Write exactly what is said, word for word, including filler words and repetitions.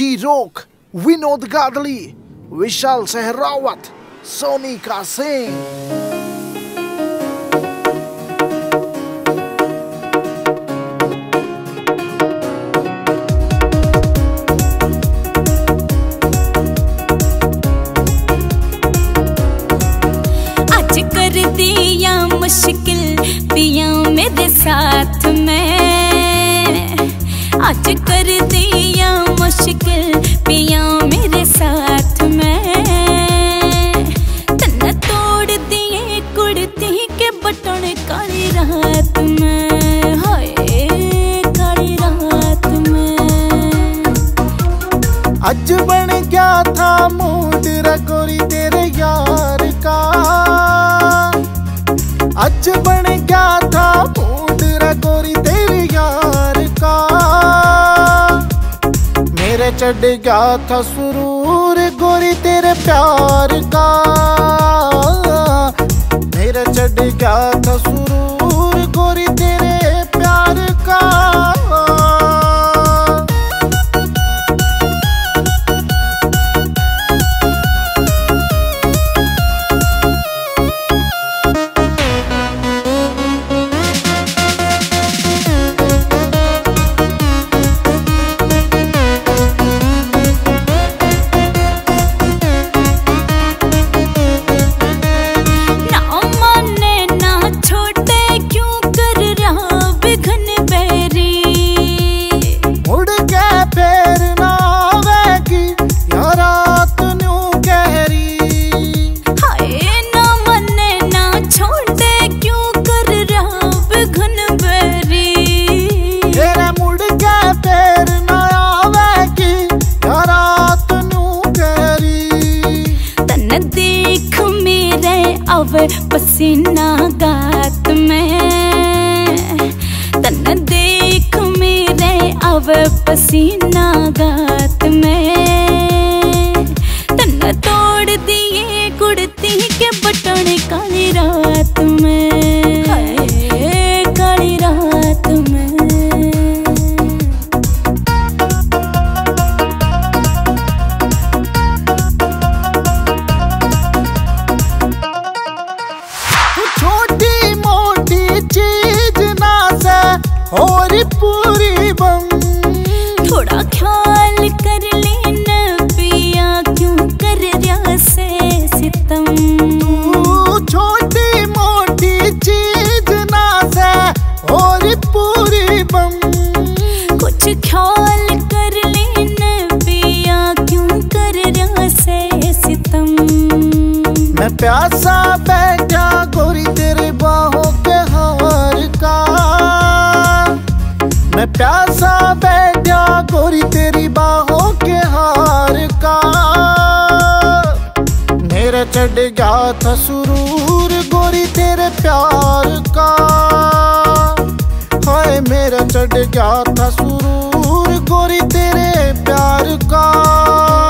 D rock, Vinod Gadli, Vishal Sehrawat, Sonika Singh. दिया मुश्किल पिया मेरे साथ में, आज कर दिया मुश्किल पिया मेरे साथ में। तन्ना तोड़ दिए कुड़ती के बटन काली रात में, हाय काली रात में। आज बन गया था मूड रगोरी तेरे यार का, आज बन गया था मूड रगोरी तेरे यार का। मेरे चढ़ गया था सुरूर गोरी तेरे प्यार का, मेरे चढ़ गया था सुरूर गोरी तेरे प्यार का। पसीना गात में, तन्ना देख मेरे अब पसीना गात में। तन्ना तोड़ दिए कुड़ती के बटन काली रात में, हाय काली रात में। और पूरी बम थोड़ा ख्याल कर लेना पिया, क्यों कर रहा से सितम। छोटी मोटी चीज ना से और पूरी बम, कुछ ख्याल कर लेना पिया, क्यों कर रहा से सितम। मैं प्यासा बैठा गोरी तेरे बाहों के हार का, मैं प्यासा बैठा गोरी तेरी बाहों के हार का। मेरे चढ़ गया था सुरूर गोरी तेरे प्यार का, हाय मेरा चढ़ गया था सुरूर गोरी तेरे प्यार का।